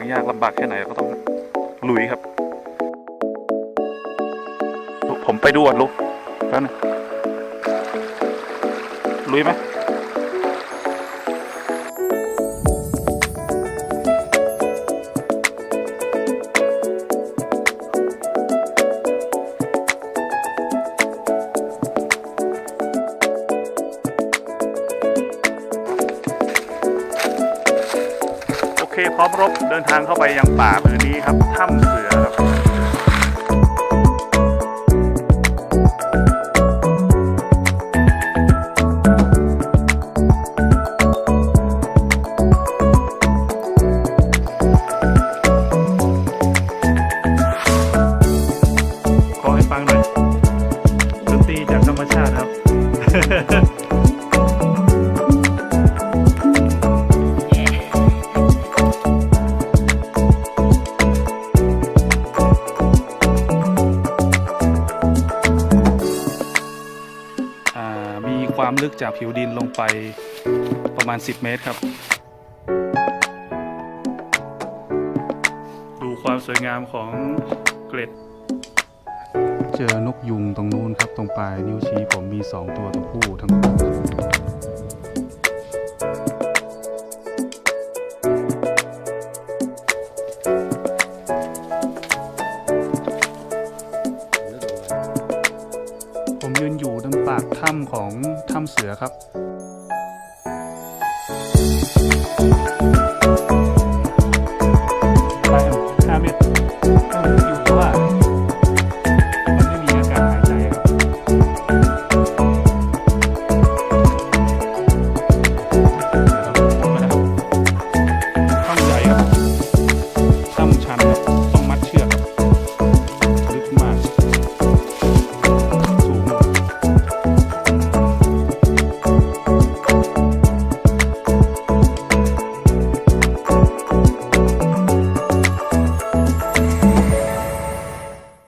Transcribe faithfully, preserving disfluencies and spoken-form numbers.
างยากลำบากแค่ไหนก็ต้องลุยครับผมไปดูอ่ะลุกแล้วนะลุยไหมพร้อมรบเดินทางเข้าไปยังป่าพื้นนี้ครับถ้ำเสือครับขอให้ฟังหน่อยดนตรีจากธรรมชาติครับ ความลึกจากผิวดินลงไปประมาณสิบเมตรครับดูความสวยงามของเกล็ดเจอนกยุงตรงนู้นครับตรงปลายนิ้วชี้ผมมีสองตัวตัวผู้ทั้งคู่ถ้ำของถ้ำเสือครับ